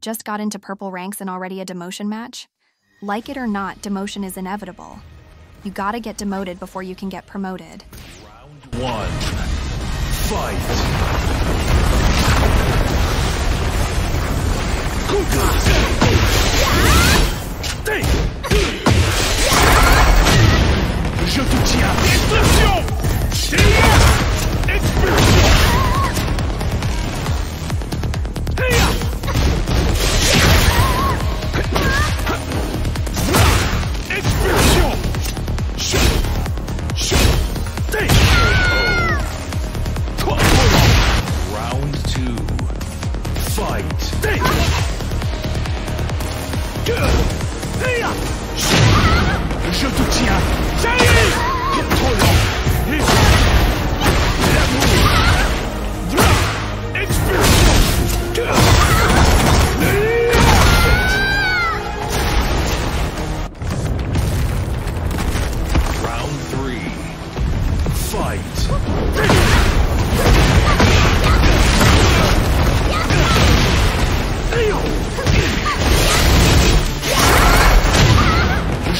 Just got into purple ranks and already a demotion match? Like it or not, demotion is inevitable. You gotta get demoted before you can get promoted. Round one, fight! Je te tiens! Explosion! Explosion! Je te tiens. Ça y est. Trop long. Et ça. Expulsion. Round 3. Fight.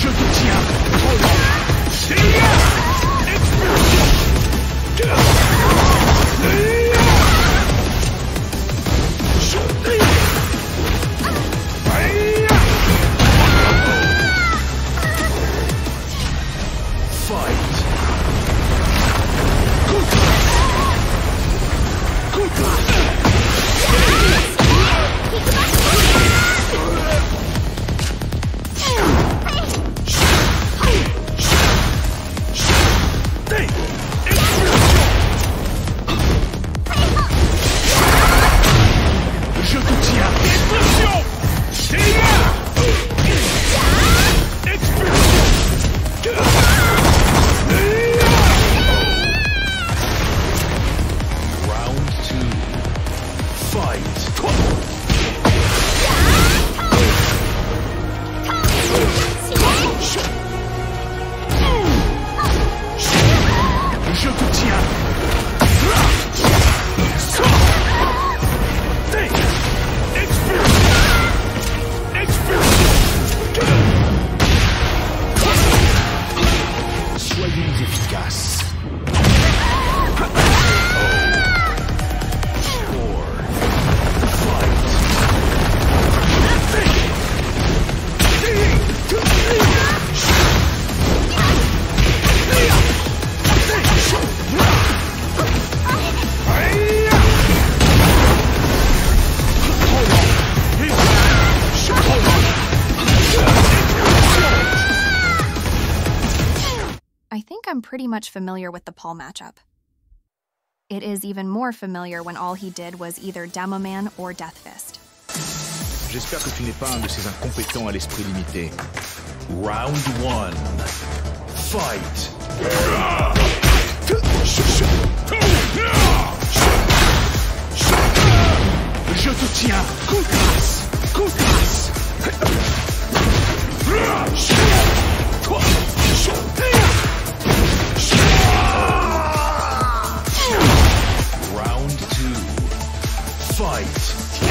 Je te tiens, trop long. Explosion. Fight. Pretty much familiar with the Paul matchup. It is even more familiar when all he did was either Demoman or Death Fist. J'espère que tu n'es pas un de ces incompétents à l'esprit limité. Round 1. Fight. Je te tiens. Coup de grâce. Coup de grâce. Round 2. Fight. Fight.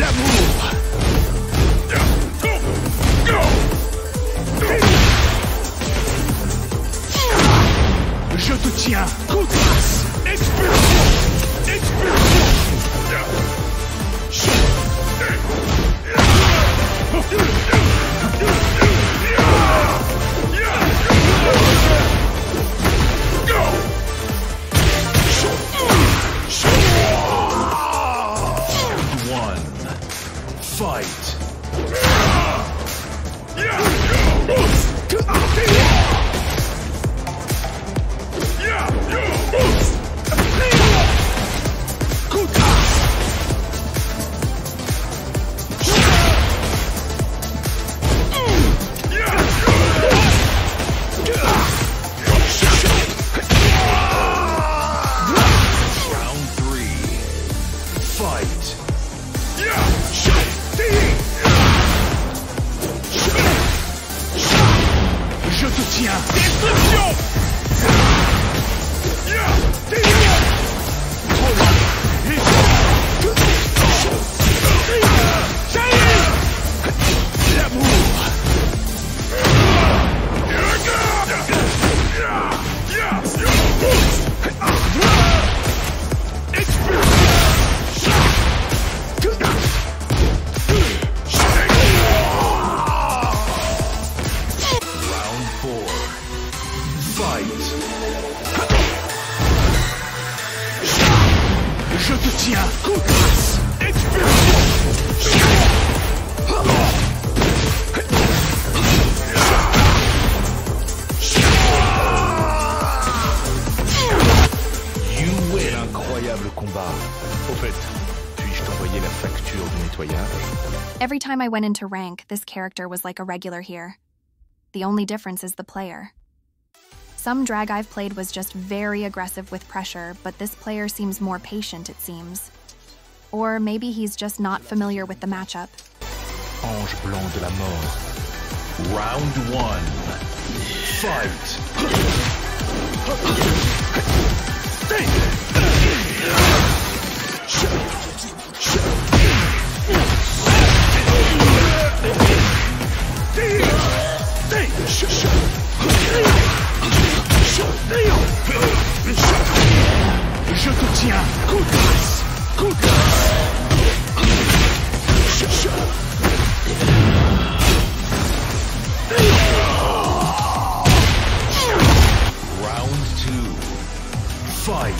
L'amour. fight. Every time I went into rank, this character was like a regular here. The only difference is the player. Some drag I've played was just very aggressive with pressure, but this player seems more patient, it seems. Or maybe he's just not familiar with the matchup. Ange Blanc de la Mort. Round one. Fight! Je te tiens, coup de grâce, coup de grâce. Round 2. Fight.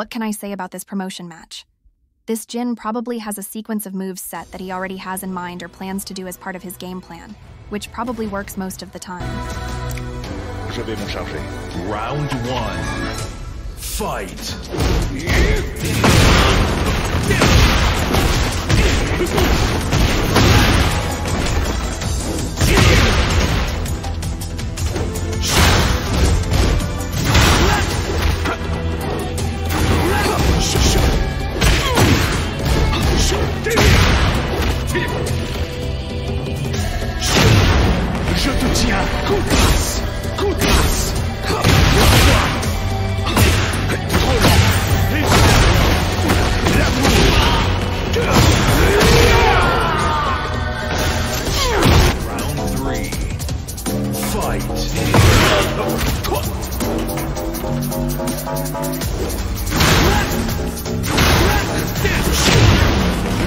What can I say about this promotion match? This Jin probably has a sequence of moves set that he already has in mind or plans to do as part of his game plan, which probably works most of the time. Je vais m'en charger. Round one. Fight! Je te tiens, coup de grâce, coup de grâce. Trop lent, légère, l'amour. Round 3, fight.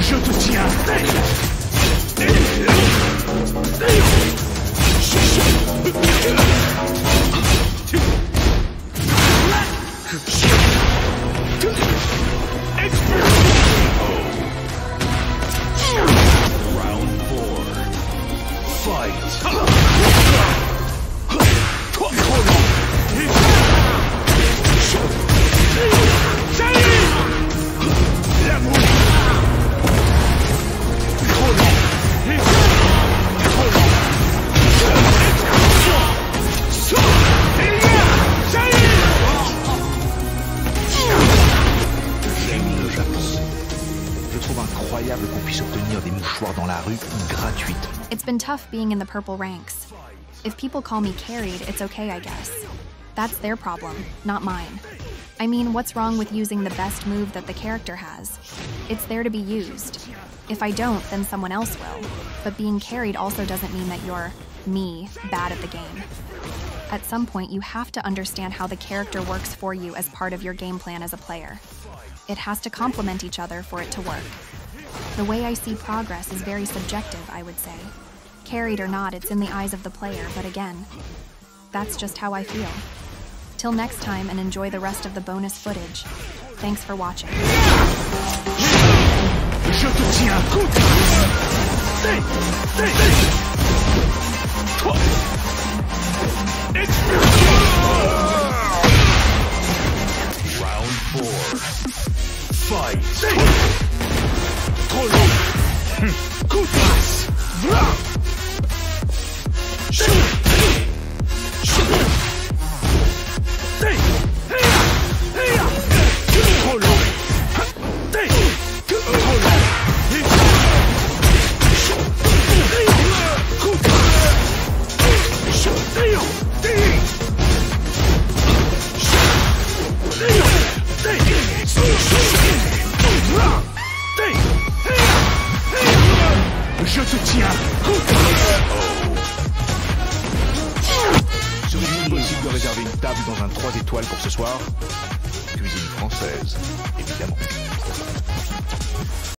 Je te tiens. It's been tough being in the purple ranks. If people call me carried, it's okay, I guess. That's their problem, not mine. I mean, what's wrong with using the best move that the character has? It's there to be used. If I don't, then someone else will. But being carried also doesn't mean that you're me, bad at the game. At some point, you have to understand how the character works for you as part of your game plan as a player. It has to complement each other for it to work. The way I see progress is very subjective, I would say. Carried or not, it's in the eyes of the player, but again, that's just how I feel. Till next time, and enjoy the rest of the bonus footage. Thanks for watching. Je te tiens, coup de grâce. Round 4. Fight. Trop long. Coup de grâce. Trop long. Coup de grâce. Je te tiens. Serait-il possible de réserver une table dans un 3 étoiles pour ce soir? Cuisine française, évidemment.